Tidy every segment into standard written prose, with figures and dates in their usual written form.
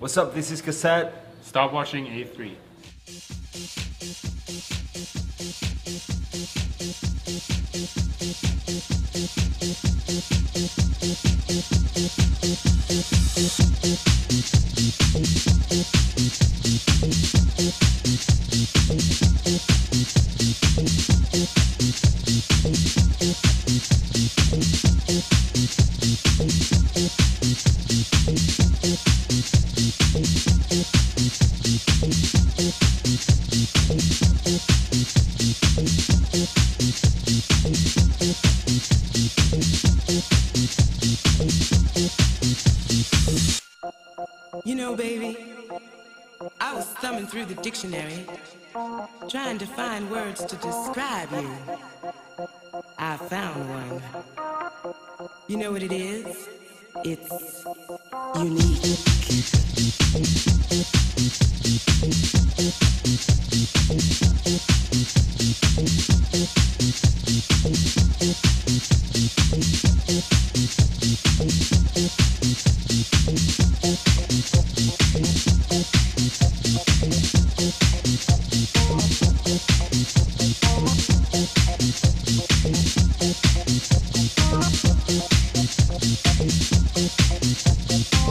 What's up, this is Cassette. Stop watching A3. You know, baby, I was thumbing through the dictionary, trying to find words to describe you. I found one. You know what it is? It's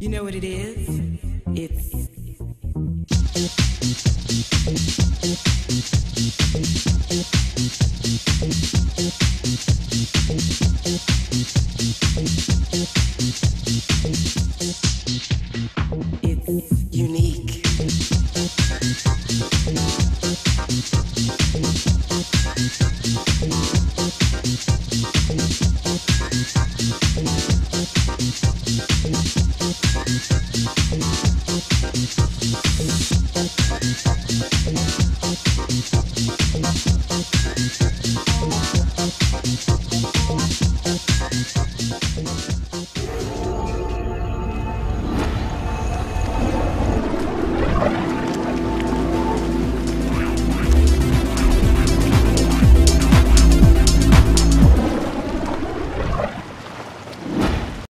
You know what it is? It's unique.